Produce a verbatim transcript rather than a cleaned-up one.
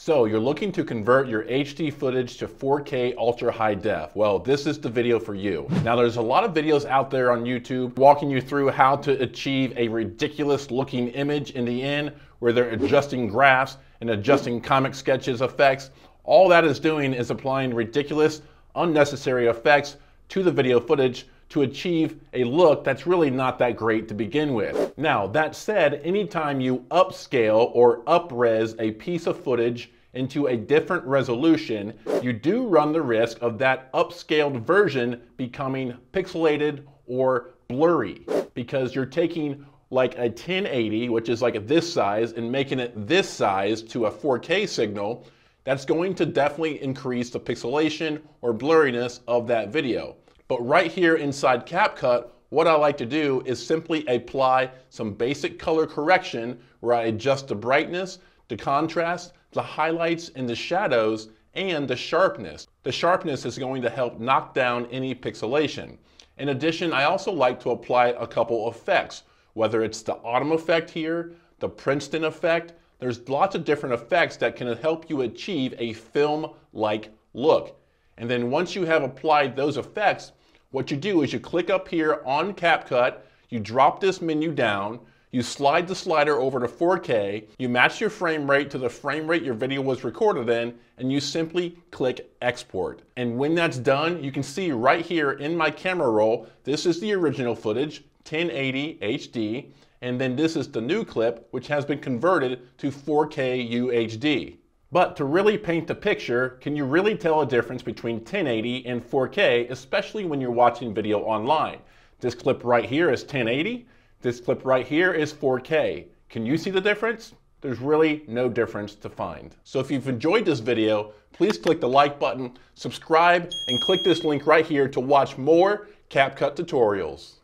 So you're looking to convert your H D footage to four K ultra high def. Well, this is the video for you. Now there's a lot of videos out there on YouTube walking you through how to achieve a ridiculous looking image in the end, where they're adjusting graphs and adjusting comic sketches effects. All that is doing is applying ridiculous, unnecessary effects to the video footage to achieve a look that's really not that great to begin with. Now, that said, anytime you upscale or up-res a piece of footage into a different resolution, you do run the risk of that upscaled version becoming pixelated or blurry, because you're taking like a ten eighty, which is like this size, and making it this size to a four K signal. That's going to definitely increase the pixelation or blurriness of that video. But right here inside CapCut, what I like to do is simply apply some basic color correction, where I adjust the brightness, the contrast, the highlights and the shadows, and the sharpness. The sharpness is going to help knock down any pixelation. In addition, I also like to apply a couple effects, whether it's the autumn effect here, the Princeton effect. There's lots of different effects that can help you achieve a film-like look. And then once you have applied those effects, what you do is you click up here on CapCut, you drop this menu down, you slide the slider over to four K, you match your frame rate to the frame rate your video was recorded in, and you simply click export. And when that's done, you can see right here in my camera roll, this is the original footage, ten eighty H D. And then this is the new clip, which has been converted to four K U H D. But to really paint the picture, can you really tell a difference between ten eighty and four K, especially when you're watching video online? This clip right here is ten eighty. This clip right here is four K. Can you see the difference? There's really no difference to find. So if you've enjoyed this video, please click the like button, subscribe, and click this link right here to watch more CapCut tutorials.